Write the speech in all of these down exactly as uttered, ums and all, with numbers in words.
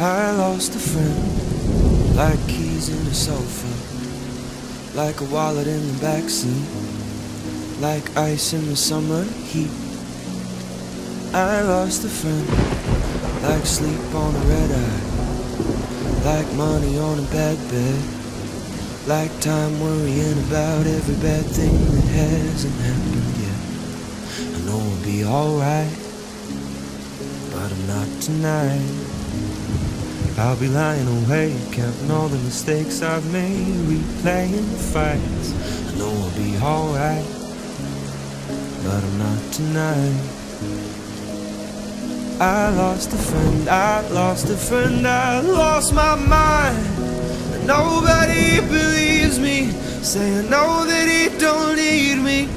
I lost a friend, like keys in a sofa, like a wallet in the backseat, like ice in the summer heat. I lost a friend, like sleep on a red eye, like money on a bad bed, like time worrying about every bad thing that hasn't happened yet. I know it'll be alright, but I'm not tonight. I'll be lying awake, counting all the mistakes I've made, replaying the fights. I know I'll be alright, but I'm not tonight. I lost a friend, I lost a friend, I lost my mind. And nobody believes me, saying no that he don't need me,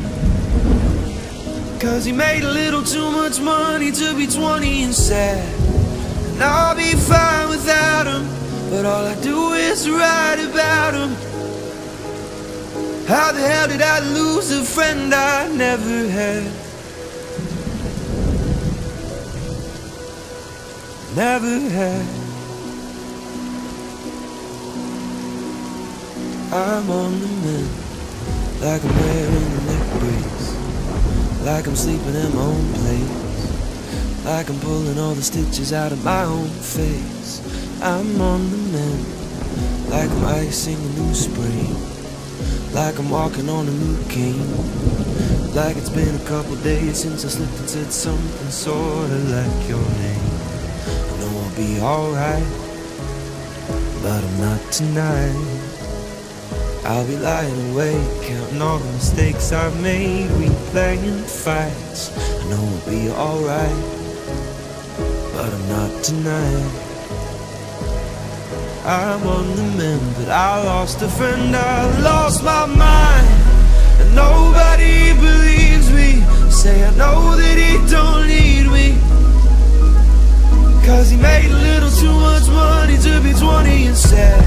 'cause he made a little too much money to be twenty and sad. And I'll be fine without him, but all I do is write about him. How the hell did I lose a friend I never had? Never had. I'm on the mend, like I'm wearing the neck brace, like I'm sleeping in my own place, like I'm pulling all the stitches out of my own face. I'm on the mend, like I'm icing a new spring, like I'm walking on a new king, like it's been a couple days since I slipped and said something sorta like your name. I know I'll be alright, but I'm not tonight. I'll be lying awake, counting all the mistakes I've made, replaying the fights. I know I'll be alright, but I'm not tonight. I'm on the mend, but I lost a friend, I lost my mind. And nobody believes me, say I know that he don't need me, 'cause he made a little too much money to be twenty and sad.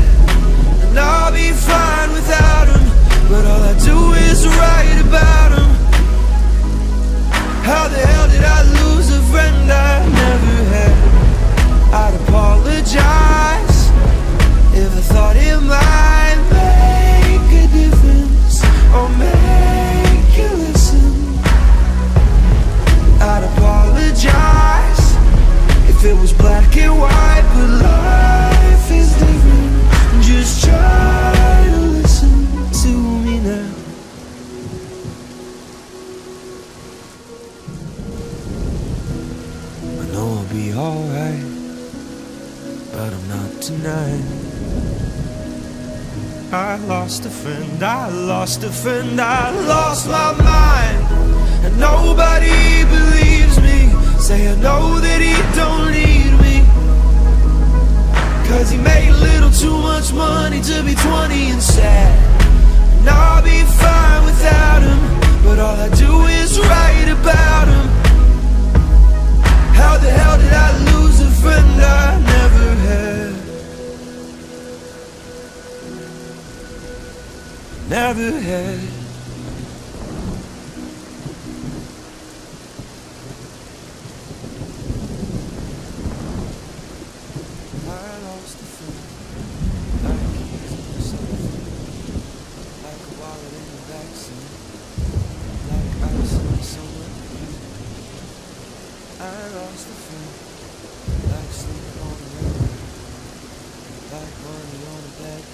And I'll be fine without him, but all I do is write about him. How the hell did I lose a friend I never had? I'd apologize if I thought it might make a difference or make you listen. I'd apologize if it was black and white, but life is different. Just try to listen to me now. Be alright, but I'm not tonight. I lost a friend, I lost a friend, I lost my mind. And nobody believes me, say I know that he don't need me, 'cause he made a little too much money to be twenty and sad. And I'll be fine without him, but all I do is write about him. How the hell did I lose a friend I never had? Never had. I lost a friend, like keys in the sofa, like a wallet in the backseat, like ice in the summer. I lost a friend, like sleep on the road, like money on a bed.